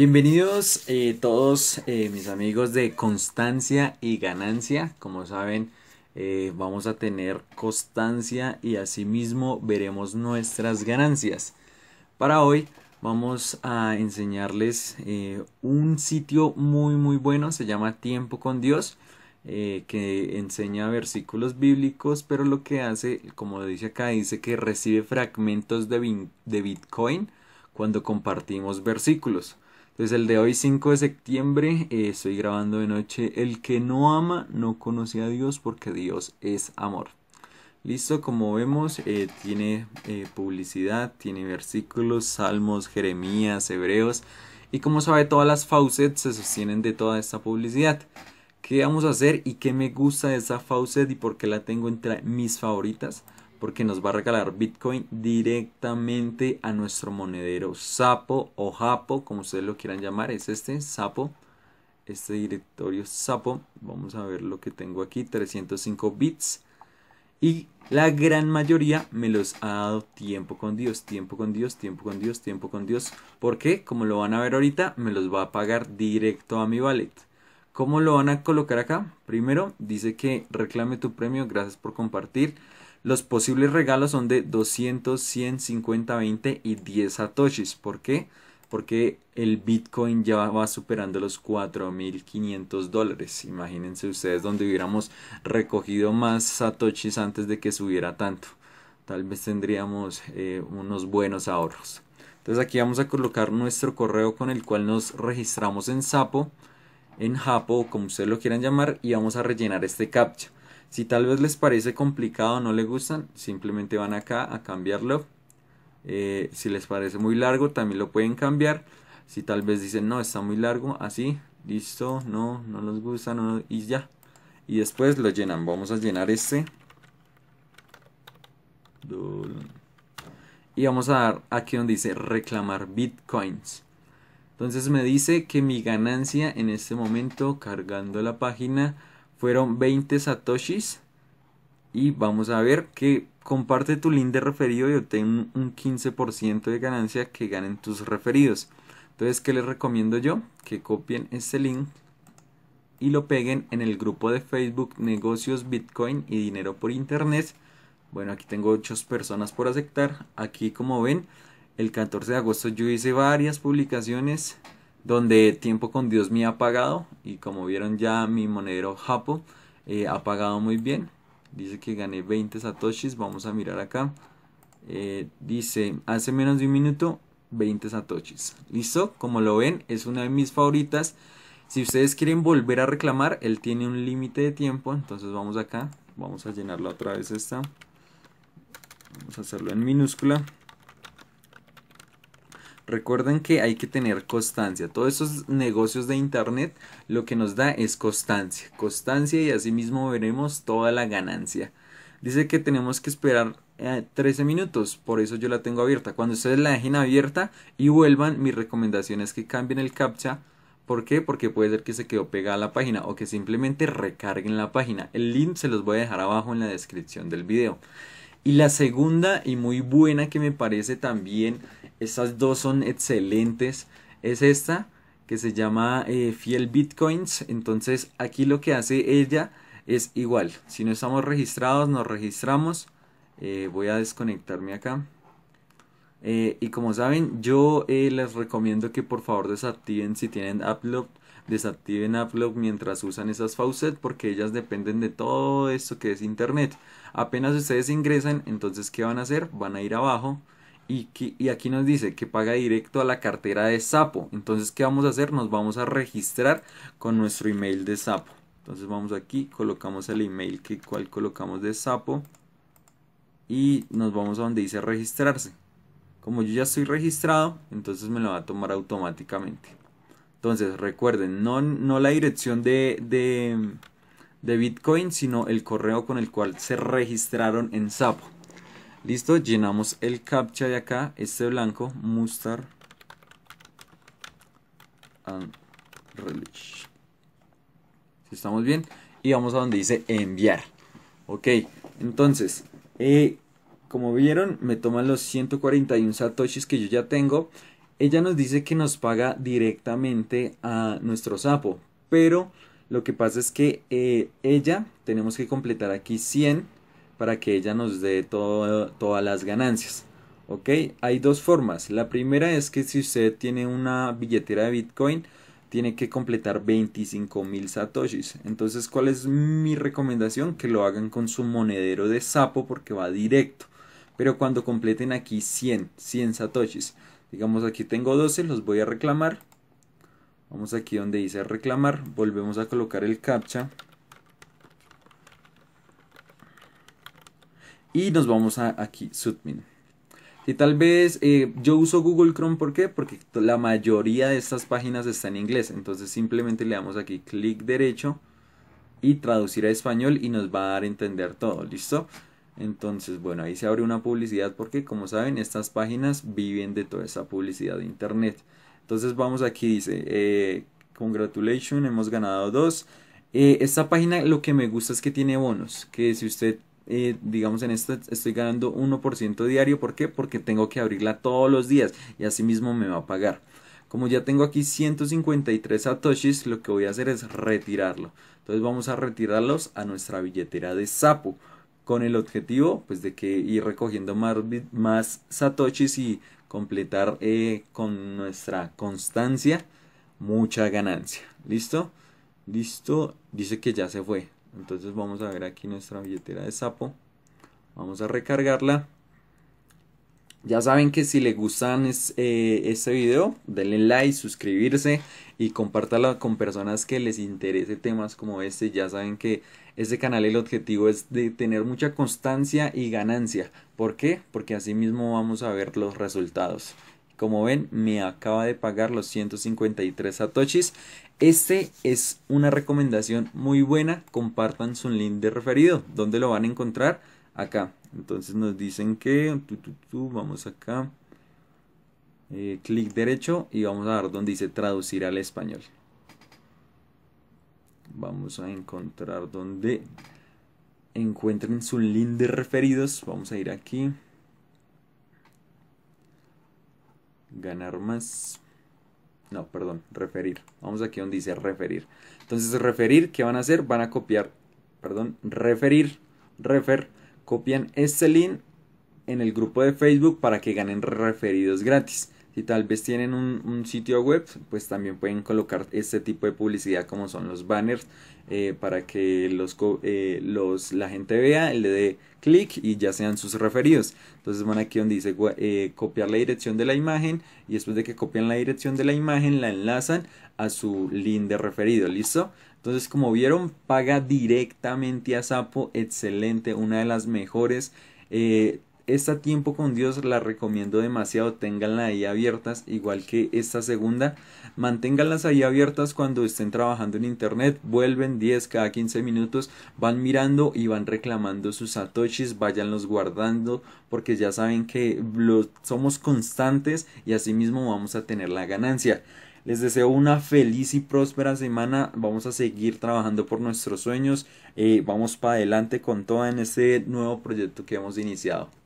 Bienvenidos todos mis amigos de Constancia y Ganancia. Como saben, vamos a tener constancia y asimismo veremos nuestras ganancias. Para hoy vamos a enseñarles un sitio muy bueno, se llama Tiempo con Dios, que enseña versículos bíblicos, pero lo que hace, como dice acá, dice que recibe fragmentos de Bitcoin cuando compartimos versículos. Entonces el de hoy 5 de septiembre, estoy grabando de noche. El que no ama no conoce a Dios porque Dios es amor. Listo, como vemos tiene publicidad, tiene versículos, Salmos, Jeremías, Hebreos. Y como sabe, todas las Faucets se sostienen de toda esta publicidad. ¿Qué vamos a hacer y qué me gusta de esa Faucet y por qué la tengo entre mis favoritas? Porque nos va a regalar Bitcoin directamente a nuestro monedero Xapo o Xapo, como ustedes lo quieran llamar. Es este Xapo, este directorio Xapo. Vamos a ver lo que tengo aquí, 305 bits. Y la gran mayoría me los ha dado Tiempo con Dios, Tiempo con Dios, Tiempo con Dios, Tiempo con Dios. Porque, como lo van a ver ahorita, me los va a pagar directo a mi wallet. ¿Cómo lo van a colocar acá? Primero, dice que reclame tu premio, gracias por compartir. Los posibles regalos son de 200, 100, 50, 20 y 10 satoshis. ¿Por qué? Porque el Bitcoin ya va superando los $4.500. Imagínense ustedes donde hubiéramos recogido más satoshis antes de que subiera tanto. Tal vez tendríamos unos buenos ahorros. Entonces aquí vamos a colocar nuestro correo con el cual nos registramos en Xapo, en Xapo, como ustedes lo quieran llamar, y vamos a rellenar este captcha. Si tal vez les parece complicado o no les gustan, simplemente van acá a cambiarlo. Si les parece muy largo, también lo pueden cambiar. Si tal vez dicen, no, está muy largo, así, listo, no, no les gusta, no, y ya. Y después lo llenan. Vamos a llenar este. Y vamos a dar aquí donde dice reclamar Bitcoins. Entonces me dice que mi ganancia en este momento, cargando la página, fueron 20 satoshis. Y vamos a ver que comparte tu link de referido y obtén un 15% de ganancia que ganen tus referidos. Entonces, ¿qué les recomiendo yo? Que copien este link y lo peguen en el grupo de Facebook Negocios Bitcoin y Dinero por Internet. Bueno, aquí tengo 8 personas por aceptar. Aquí, como ven, el 14 de agosto yo hice varias publicaciones donde Tiempo con Dios me ha pagado, y como vieron ya mi monedero Xapo ha pagado muy bien. Dice que gané 20 satoshis, vamos a mirar acá. Dice hace menos de un minuto 20 satoshis. Listo, como lo ven es una de mis favoritas. Si ustedes quieren volver a reclamar, él tiene un límite de tiempo, entonces vamos acá, vamos a llenarla otra vez esta. Vamos a hacerlo en minúscula. Recuerden que hay que tener constancia. Todos esos negocios de internet lo que nos da es constancia. Constancia, y asimismo veremos toda la ganancia. Dice que tenemos que esperar 13 minutos. Por eso yo la tengo abierta. Cuando ustedes la dejen abierta y vuelvan, mi recomendación es que cambien el captcha. ¿Por qué? Porque puede ser que se quedó pegada la página o que simplemente recarguen la página. El link se los voy a dejar abajo en la descripción del video. Y la segunda y muy buena que me parece también, estas dos son excelentes, es esta que se llama FieldBitcoins. Entonces aquí lo que hace ella es igual, si no estamos registrados nos registramos. Voy a desconectarme acá. Y como saben, yo les recomiendo que por favor desactiven, si tienen upload, desactiven upload mientras usan esas Faucet, porque ellas dependen de todo esto que es internet. Apenas ustedes ingresan, entonces ¿qué van a hacer? Van a ir abajo y aquí nos dice que paga directo a la cartera de Xapo. Entonces ¿qué vamos a hacer? Nos vamos a registrar con nuestro email de Xapo. Entonces vamos aquí, colocamos el email que cual colocamos de Xapo y nos vamos a donde dice registrarse. Como yo ya estoy registrado, entonces me lo va a tomar automáticamente. Entonces recuerden, no la dirección de Bitcoin, sino el correo con el cual se registraron en Xapo. Listo, llenamos el captcha de acá, este blanco, Mustard and Relish. Si estamos bien, y vamos a donde dice enviar. Ok, entonces como vieron, me toman los 141 satoshis que yo ya tengo. Ella nos dice que nos paga directamente a nuestro Xapo, pero lo que pasa es que ella, tenemos que completar aquí 100 para que ella nos dé todas las ganancias. Ok, hay dos formas. La primera es que si usted tiene una billetera de Bitcoin, tiene que completar 25.000 satoshis. Entonces, ¿cuál es mi recomendación? Que lo hagan con su monedero de Xapo porque va directo. Pero cuando completen aquí 100 satoshis. Digamos, aquí tengo 12, los voy a reclamar. Vamos aquí donde dice reclamar. Volvemos a colocar el captcha. Y nos vamos a aquí, submin. Y tal vez yo uso Google Chrome, ¿por qué? Porque la mayoría de estas páginas está en inglés. Entonces simplemente le damos aquí clic derecho y traducir a español y nos va a dar a entender todo, ¿listo? Entonces, bueno, ahí se abre una publicidad porque, como saben, estas páginas viven de toda esa publicidad de internet. Entonces vamos aquí, dice, congratulations, hemos ganado 2. Esta página lo que me gusta es que tiene bonos, que si usted... digamos, en esta estoy ganando 1% diario. ¿Por qué? Porque tengo que abrirla todos los días y así mismo me va a pagar. Como ya tengo aquí 153 satoshis, lo que voy a hacer es retirarlo. Entonces vamos a retirarlos a nuestra billetera de Xapo con el objetivo, pues, de que ir recogiendo más satoshis y completar con nuestra constancia mucha ganancia. ¿Listo? Listo. Dice que ya se fue. Entonces vamos a ver aquí nuestra billetera de Xapo. Vamos a recargarla. Ya saben que si les gustan este video, denle like, suscribirse y compártalo con personas que les interese temas como este. Ya saben que este canal, el objetivo es de tener mucha constancia y ganancia. ¿Por qué? Porque así mismo vamos a ver los resultados. Como ven, me acaba de pagar los 153 satoshis. Este es una recomendación muy buena. Compartan su link de referido. ¿Dónde lo van a encontrar? Acá. Entonces nos dicen que... vamos acá. Clic derecho y vamos a dar donde dice traducir al español. Vamos a encontrar donde encuentren su link de referidos. Vamos a ir aquí. Ganar más. No, perdón, referir. Vamos aquí donde dice referir. Entonces, referir, ¿qué van a hacer? Van a copiar, perdón, refer, copian este link en el grupo de Facebook para que ganen referidos gratis. Si tal vez tienen un sitio web, pues también pueden colocar este tipo de publicidad como son los banners para que la gente vea, le dé clic y ya sean sus referidos. Entonces van aquí donde dice copiar la dirección de la imagen y después de que copian la dirección de la imagen la enlazan a su link de referido, ¿listo? Entonces, como vieron, paga directamente a Xapo, excelente, una de las mejores. Esta Tiempo con Dios la recomiendo demasiado, ténganla ahí abiertas, igual que esta segunda, manténganlas ahí abiertas cuando estén trabajando en internet, vuelven 10 cada 15 minutos, van mirando y van reclamando sus satoshis, váyanlos guardando, porque ya saben que somos constantes y así mismo vamos a tener la ganancia. Les deseo una feliz y próspera semana. Vamos a seguir trabajando por nuestros sueños. Vamos para adelante con todo en este nuevo proyecto que hemos iniciado.